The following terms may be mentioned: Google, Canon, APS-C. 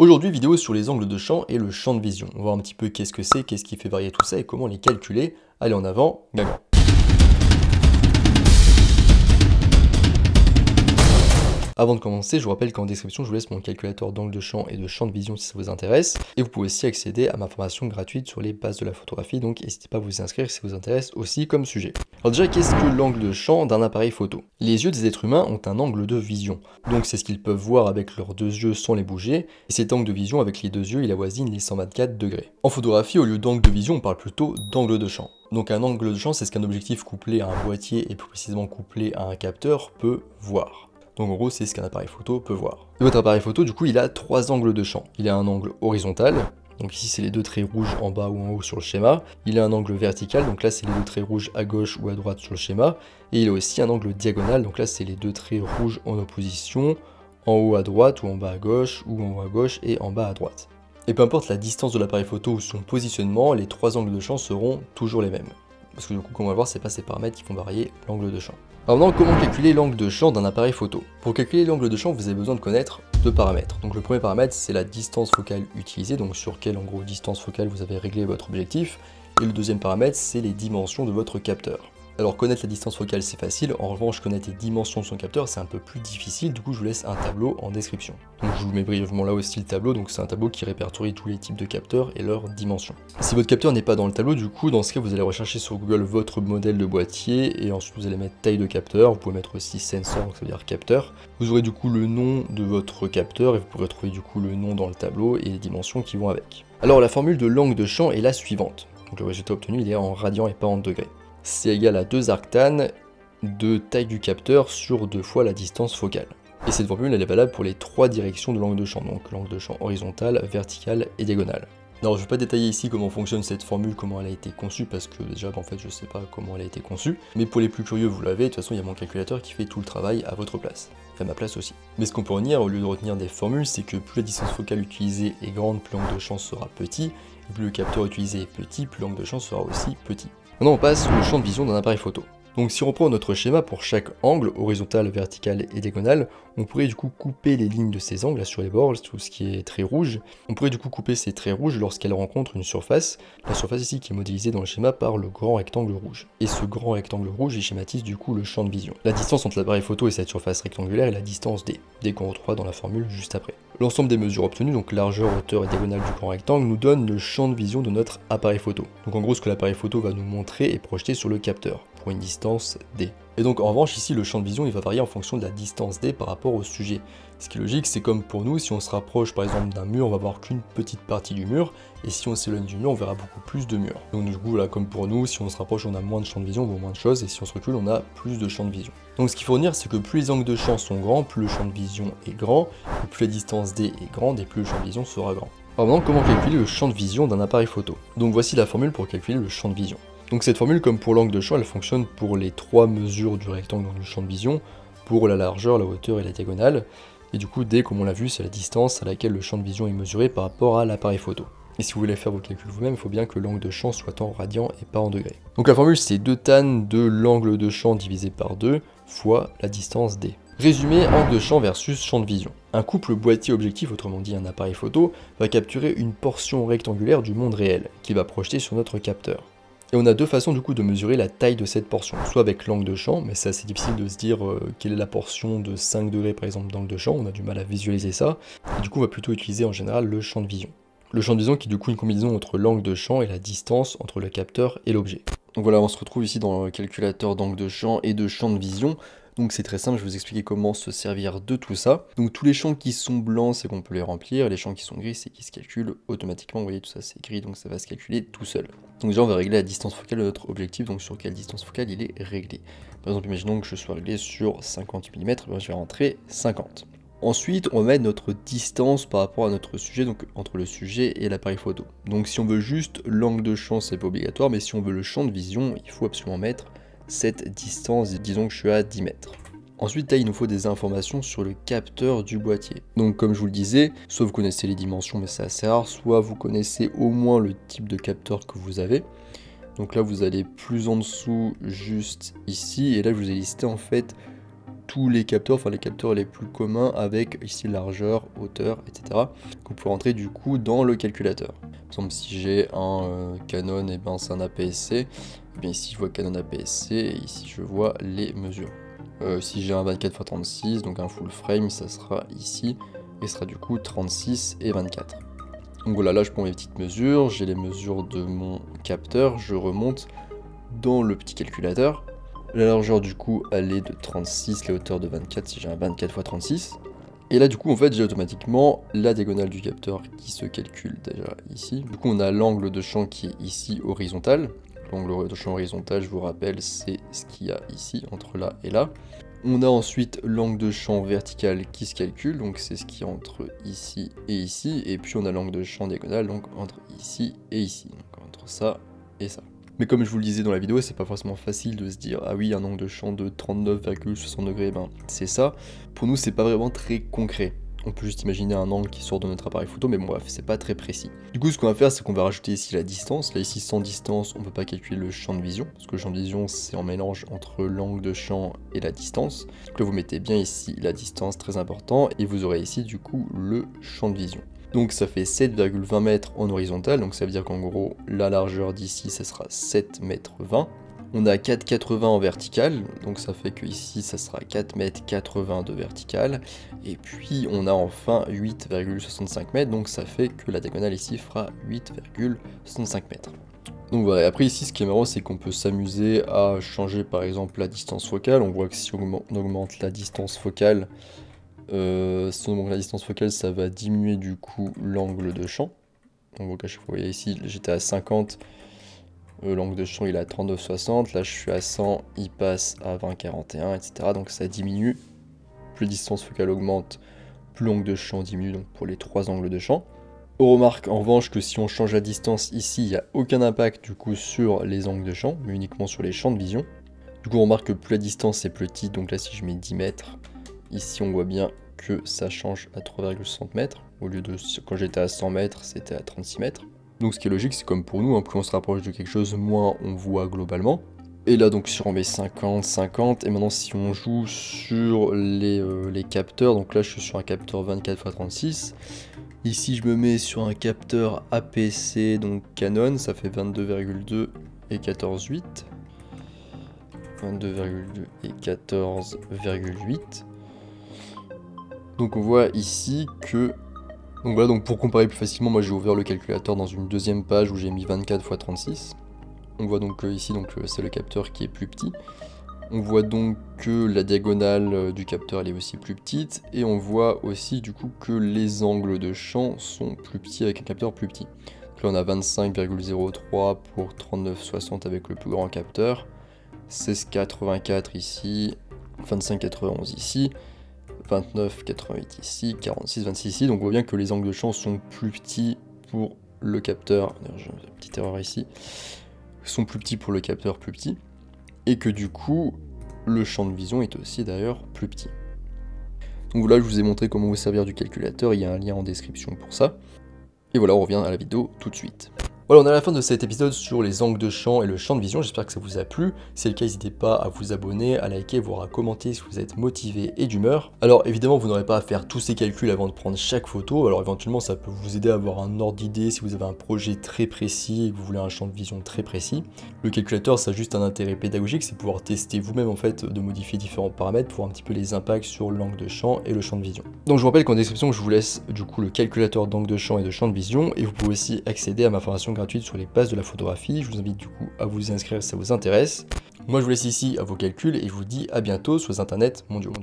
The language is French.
Aujourd'hui, vidéo sur les angles de champ et le champ de vision. On va voir un petit peu qu'est-ce que c'est, qu'est-ce qui fait varier tout ça et comment les calculer. Allez, en avant, gagnant. Avant de commencer, je vous rappelle qu'en description, je vous laisse mon calculateur d'angle de champ et de champ de vision si ça vous intéresse. Et vous pouvez aussi accéder à ma formation gratuite sur les bases de la photographie. Donc, n'hésitez pas à vous inscrire si ça vous intéresse aussi comme sujet. Alors déjà, qu'est-ce que l'angle de champ d'un appareil photo? Les yeux des êtres humains ont un angle de vision. Donc, c'est ce qu'ils peuvent voir avec leurs deux yeux sans les bouger. Et cet angle de vision avec les deux yeux, il avoisine les 124 degrés. En photographie, au lieu d'angle de vision, on parle plutôt d'angle de champ. Donc un angle de champ, c'est ce qu'un objectif couplé à un boîtier et plus précisément couplé à un capteur peut voir. Donc en gros, c'est ce qu'un appareil photo peut voir. Et votre appareil photo, du coup, il a trois angles de champ. Il a un angle horizontal, donc ici c'est les deux traits rouges en bas ou en haut sur le schéma. Il a un angle vertical, donc là c'est les deux traits rouges à gauche ou à droite sur le schéma. Et il a aussi un angle diagonal, donc là c'est les deux traits rouges en opposition, en haut à droite ou en bas à gauche, ou en haut à gauche et en bas à droite. Et peu importe la distance de l'appareil photo ou son positionnement, les trois angles de champ seront toujours les mêmes. Parce que du coup, comme on va le voir, c'est pas ces paramètres qui font varier l'angle de champ. Alors maintenant, comment calculer l'angle de champ d'un appareil photo? Pour calculer l'angle de champ, vous avez besoin de connaître deux paramètres. Donc le premier paramètre, c'est la distance focale utilisée, donc sur quelle en gros distance focale vous avez réglé votre objectif. Et le deuxième paramètre, c'est les dimensions de votre capteur. Alors connaître la distance focale, c'est facile. En revanche, connaître les dimensions de son capteur, c'est un peu plus difficile. Du coup, je vous laisse un tableau en description. Donc je vous mets brièvement là aussi le tableau. Donc c'est un tableau qui répertorie tous les types de capteurs et leurs dimensions. Si votre capteur n'est pas dans le tableau, du coup, dans ce cas, vous allez rechercher sur Google votre modèle de boîtier et ensuite vous allez mettre taille de capteur. Vous pouvez mettre aussi sensor, donc ça veut dire capteur. Vous aurez du coup le nom de votre capteur et vous pourrez trouver du coup le nom dans le tableau et les dimensions qui vont avec. Alors la formule de l'angle de champ est la suivante. Donc le résultat obtenu, il est en radian et pas en degrés. C'est égal à 2 arctans de taille du capteur sur 2 fois la distance focale. Et cette formule, elle est valable pour les trois directions de l'angle de champ, donc l'angle de champ horizontal, vertical et diagonal. Alors je ne vais pas détailler ici comment fonctionne cette formule, comment elle a été conçue, parce que déjà en fait je ne sais pas comment elle a été conçue, mais pour les plus curieux vous l'avez, de toute façon il y a mon calculateur qui fait tout le travail à votre place, à ma place aussi. Mais ce qu'on peut retenir, au lieu de retenir des formules, c'est que plus la distance focale utilisée est grande, plus l'angle de champ sera petit, et plus le capteur utilisé est petit, plus l'angle de champ sera aussi petit. Maintenant on passe au champ de vision d'un appareil photo. Donc si on reprend notre schéma pour chaque angle, horizontal, vertical et diagonal, on pourrait du coup couper les lignes de ces angles là, sur les bords, tout ce qui est trait rouge. On pourrait du coup couper ces traits rouges lorsqu'elles rencontrent une surface, la surface ici qui est modélisée dans le schéma par le grand rectangle rouge. Et ce grand rectangle rouge il schématise du coup le champ de vision. La distance entre l'appareil photo et cette surface rectangulaire est la distance D qu'on retrouve dans la formule juste après. L'ensemble des mesures obtenues, donc largeur, hauteur et diagonale du grand rectangle, nous donne le champ de vision de notre appareil photo. Donc en gros ce que l'appareil photo va nous montrer est projeté sur le capteur, pour une distance D. Et donc en revanche ici le champ de vision il va varier en fonction de la distance D par rapport au sujet. Ce qui est logique, c'est comme pour nous, si on se rapproche par exemple d'un mur, on va voir qu'une petite partie du mur, et si on s'éloigne du mur, on verra beaucoup plus de murs. Donc du coup là, comme pour nous, si on se rapproche on a moins de champ de vision, on voit moins de choses, et si on se recule on a plus de champ de vision. Donc ce qu'il faut retenir, c'est que plus les angles de champ sont grands, plus le champ de vision est grand, et plus la distance D est grande, et plus le champ de vision sera grand. Alors maintenant, comment calculer le champ de vision d'un appareil photo? Donc voici la formule pour calculer le champ de vision. Donc cette formule, comme pour l'angle de champ, elle fonctionne pour les trois mesures du rectangle dans le champ de vision, pour la largeur, la hauteur et la diagonale. Et du coup, D, comme on l'a vu, c'est la distance à laquelle le champ de vision est mesuré par rapport à l'appareil photo. Et si vous voulez faire vos calculs vous-même, il faut bien que l'angle de champ soit en radian et pas en degrés. Donc la formule, c'est 2 tan de l'angle de champ divisé par 2 fois la distance D. Résumé, angle de champ versus champ de vision. Un couple boîtier objectif, autrement dit un appareil photo, va capturer une portion rectangulaire du monde réel, qu'il va projeter sur notre capteur. Et on a deux façons du coup de mesurer la taille de cette portion, soit avec l'angle de champ, mais c'est assez difficile de se dire quelle est la portion de 5 degrés par exemple d'angle de champ, on a du mal à visualiser ça, et du coup on va plutôt utiliser en général le champ de vision. Le champ de vision qui est du coup une combinaison entre l'angle de champ et la distance entre le capteur et l'objet. Donc voilà, on se retrouve ici dans le calculateur d'angle de champ et de champ de vision. Donc c'est très simple, je vais vous expliquer comment se servir de tout ça. Donc tous les champs qui sont blancs, c'est qu'on peut les remplir, et les champs qui sont gris, c'est qu'ils se calculent automatiquement. Vous voyez, tout ça c'est gris, donc ça va se calculer tout seul. Donc déjà on va régler la distance focale de notre objectif, donc sur quelle distance focale il est réglé. Par exemple, imaginons que je sois réglé sur 50 mm, je vais rentrer 50. Ensuite, on va mettre notre distance par rapport à notre sujet, donc entre le sujet et l'appareil photo. Donc si on veut juste l'angle de champ, c'est pas obligatoire, mais si on veut le champ de vision, il faut absolument mettre cette distance, disons que je suis à 10 mètres. Ensuite là, il nous faut des informations sur le capteur du boîtier. Donc comme je vous le disais, soit vous connaissez les dimensions, mais c'est assez rare, soit vous connaissez au moins le type de capteur que vous avez. Donc là vous allez plus en dessous, juste ici, et là je vous ai listé en fait tous les capteurs, enfin les capteurs les plus communs avec ici largeur, hauteur, etc. qu'on peut rentrer du coup dans le calculateur. Par exemple, si j'ai un Canon, et ben c'est un APS-C. Et bien ici je vois Canon APS-C et ici je vois les mesures. Si j'ai un 24 x 36, donc un full frame, ça sera ici et sera du coup 36 et 24. Donc voilà, là je prends mes petites mesures, j'ai les mesures de mon capteur, je remonte dans le petit calculateur. La largeur du coup elle est de 36, la hauteur de 24 si j'ai un 24 x 36. Et là du coup en fait j'ai automatiquement la diagonale du capteur qui se calcule déjà ici. Du coup on a l'angle de champ qui est ici horizontal. L'angle de champ horizontal, je vous rappelle, c'est ce qu'il y a ici entre là et là. On a ensuite l'angle de champ vertical qui se calcule, donc c'est ce qui est entre ici et ici. Et puis on a l'angle de champ diagonal, donc entre ici et ici, donc entre ça et ça. Mais comme je vous le disais dans la vidéo, c'est pas forcément facile de se dire ah oui, un angle de champ de 39,60 degrés, ben c'est ça. Pour nous, c'est pas vraiment très concret. On peut juste imaginer un angle qui sort de notre appareil photo, mais bon bref, c'est pas très précis. Du coup, ce qu'on va faire, c'est qu'on va rajouter ici la distance. Là ici, sans distance, on peut pas calculer le champ de vision, parce que le champ de vision, c'est en mélange entre l'angle de champ et la distance. Donc là, vous mettez bien ici la distance, très important, et vous aurez ici du coup le champ de vision. Donc ça fait 7,20 mètres en horizontal, donc ça veut dire qu'en gros, la largeur d'ici, ça sera 7,20 m. On a 4,80 en vertical, donc ça fait que ici ça sera 4,80 m de vertical. Et puis on a enfin 8,65 m, donc ça fait que la diagonale ici fera 8,65 m. Donc voilà, et après ici ce qui est marrant, c'est qu'on peut s'amuser à changer par exemple la distance focale. On voit que si on augmente la distance focale, ça va diminuer du coup l'angle de champ. On voit qu'à chaque fois, vous voyez ici j'étais à 50. L'angle de champ il est à 39,60, là je suis à 100, il passe à 20,41, etc. Donc ça diminue, plus la distance focale augmente, plus l'angle de champ diminue, donc pour les trois angles de champ. On remarque en revanche que si on change la distance ici, il n'y a aucun impact du coup sur les angles de champ, mais uniquement sur les champs de vision. Du coup on remarque que plus la distance est petite, donc là si je mets 10 mètres, ici on voit bien que ça change à 3,60 mètres, au lieu de quand j'étais à 100 mètres, c'était à 36 mètres. Donc ce qui est logique, c'est comme pour nous, hein, plus on se rapproche de quelque chose, moins on voit globalement. Et là donc si on met 50, 50, et maintenant si on joue sur les capteurs, donc là je suis sur un capteur 24 x 36. Ici je me mets sur un capteur APC, donc Canon, ça fait 22,2 et 14,8. 22,2 et 14,8. Donc on voit ici que... Donc voilà, donc pour comparer plus facilement, moi j'ai ouvert le calculateur dans une deuxième page où j'ai mis 24 x 36. On voit donc ici, donc c'est le capteur qui est plus petit. On voit donc que la diagonale du capteur elle est aussi plus petite. Et on voit aussi du coup que les angles de champ sont plus petits avec un capteur plus petit. Donc là on a 25,03 pour 39,60 avec le plus grand capteur. 16,84 ici, 25,91 ici. 29,88 ici, 46,26 ici, donc on voit bien que les angles de champ sont plus petits pour le capteur, j'ai une petite erreur ici, sont plus petits pour le capteur plus petit, et que du coup, le champ de vision est aussi d'ailleurs plus petit. Donc voilà, je vous ai montré comment vous servir du calculateur, il y a un lien en description pour ça. Et voilà, on revient à la vidéo tout de suite. Voilà, on est à la fin de cet épisode sur les angles de champ et le champ de vision, j'espère que ça vous a plu. Si c'est le cas, n'hésitez pas à vous abonner, à liker, voire à commenter si vous êtes motivé et d'humeur. Alors évidemment, vous n'aurez pas à faire tous ces calculs avant de prendre chaque photo, alors éventuellement ça peut vous aider à avoir un ordre d'idée si vous avez un projet très précis et que vous voulez un champ de vision très précis. Le calculateur, ça a juste un intérêt pédagogique, c'est pouvoir tester vous-même en fait, de modifier différents paramètres pour un petit peu les impacts sur l'angle de champ et le champ de vision. Donc je vous rappelle qu'en description, je vous laisse du coup le calculateur d'angle de champ et de champ de vision, et vous pouvez aussi accéder à ma formation gratuite sur les bases de la photographie. Je vous invite du coup à vous inscrire si ça vous intéresse. Moi je vous laisse ici à vos calculs et je vous dis à bientôt sur les internets mondiaux.